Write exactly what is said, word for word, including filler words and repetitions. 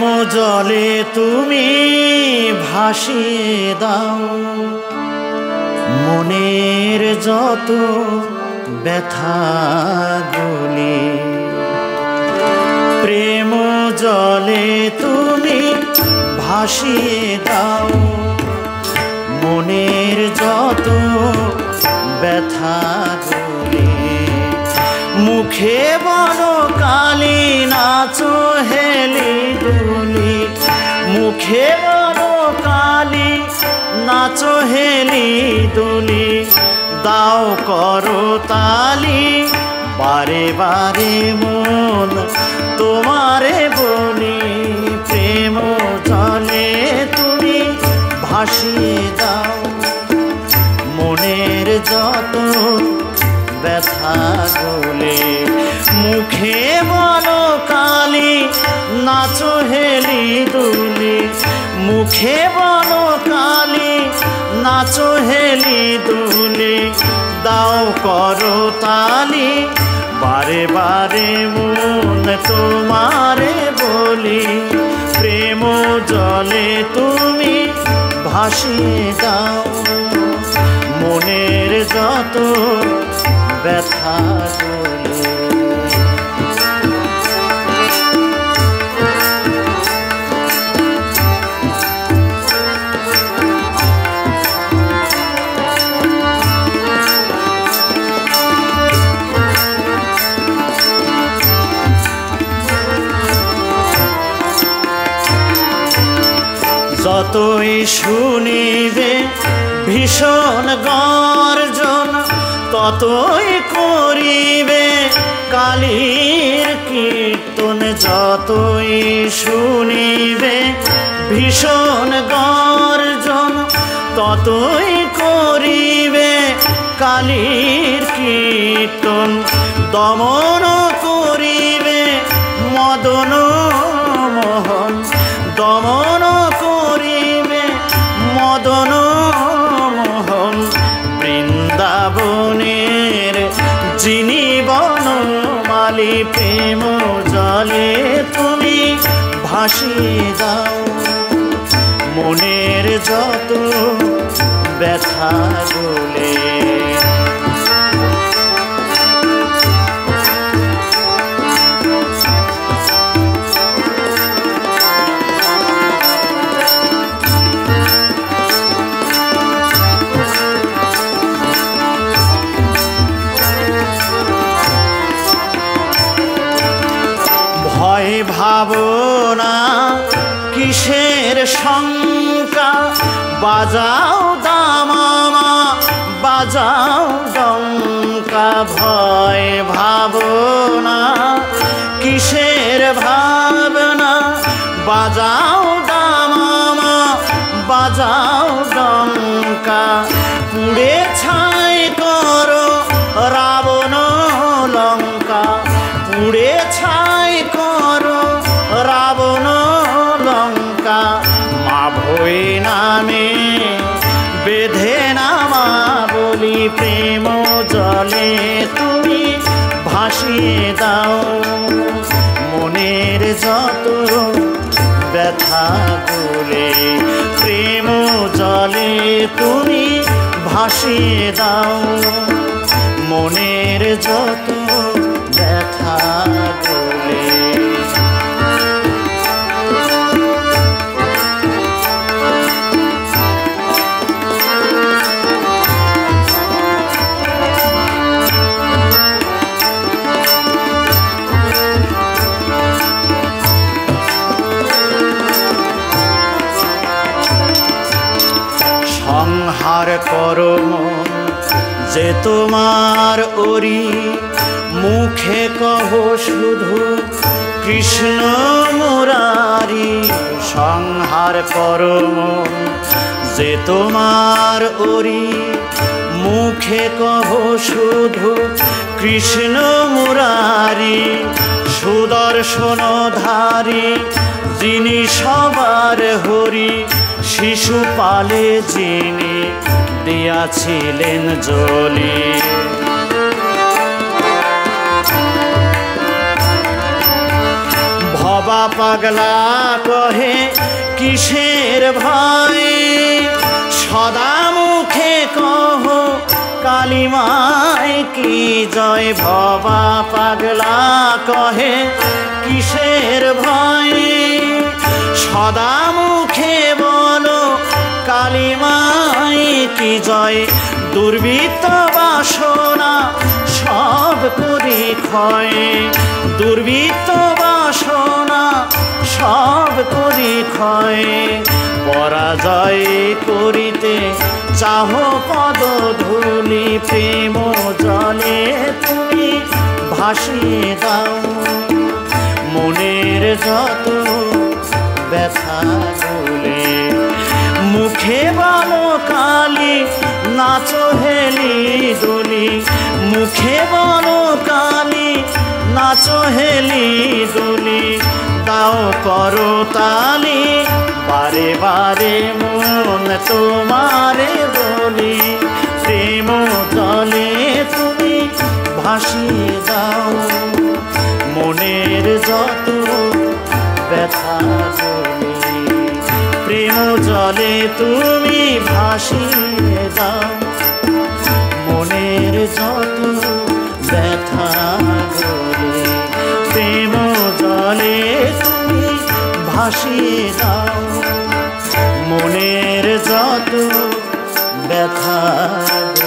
প্রেম জলে তুমি ভাসিয়ে দাও, মনের যত ব্যথাগুলি। প্রেম জলে তুমি ভাসিয়ে দাও, মনের যত ব্যথাগুলি। মুখে বলো কালি নাচো হেলি দুলি, মুখে বলো কালি নাচো হেলি দুলি, দাও করো তালি বারে বারে মন তোমারে বলি। প্রেম জলে তুমি ভাসিয়ে দাও, মনের যত ব্যথা গুলি। মুখে বলো কালি নাচো হেলি দুলি, মুখে বলো কালি নাচো হেলি দুলি, দাও করো তালি বারে বারে মন তোমারে বলি। প্রেম জলে তুমি ভাসিয়ে দাও, মনের যত ব্যথা গুলি। যতই শুনিবে ভীষণ গর্জন, ততই করিবে কালীর কীর্তন। যতই শুনিবে ভীষণ গর্জন, ততই করিবে কালীর কীর্তন। দমন করিবে মদন মোহন, দমন করিবে মদন মোহন। বৃন্দাবনের যিনি বনমালী, প্রেম জলে তুমি ভাসিয়ে দাও, মনের যত ব্যথা গুলি। ভাবনা কিসের শঙ্কা, বাজাও দামামা বাজাও ডঙ্কা। ভয় ভাবনা কিসের ভাবনা, বাজাও দামামা বাজাও ডঙ্কা। পুড়ে ছাই করো রাবণ লঙ্কা, পুড়ে ছাই করো রাবণ লঙ্কা। মা ভয় নামে বেঁধে নামা বলি, প্রেম জলে তুমি ভাসিয়ে দাও, মনের যত ব্যথা গুলি। প্রেম জলে তুমি ভাসিয়ে দাও, মনের যত ব্যথা গুলি। সংহার করো মন যে তোমার ওরি, মুখে কহ শুধু কৃষ্ণ মুরারি। সংহার করো মন যে তোমার ওরি, মুখে কহ শুধু কৃষ্ণ মুরারি। সুদর্শন ধারী যিনি সবার হরি, শিশুপালে যিনি দিয়াছিলেন জলি। বাবা পাগলা কহে কিসের ভয়, সদা মুখে কহ কালিমায় কি জয়। বাবা পাগলা কহে কিসের ভয়, সদা মুখে বলো কালিমায় কি জয়। দুর্বৃত্ত বাসনা সব করি ক্ষয়, দুর্বৃত্ত বাসনা সব করি ক্ষয়। পরাজয় করিতে চাহ পদধূলি, প্রেম জলে তুমি ভাসিয়ে দাও। মনের যত ব্যথা ভুলে মুখে বলো কালি নাচো হেলি দুলি, মুখে বলো কালি নাচো হেলি দুলি। দাও করো তালি বারে বারে মন তোমারে বলি, প্রেম জলে তুমি ভাসিয়ে দাও। মনের যত ব্যথা প্রেম জলে তুমি ভাসিয়ে দাও। মনের যত ব্যথা প্রেম জলে তুমি ভাসিয়ে দাও। মনের যত ব্যথা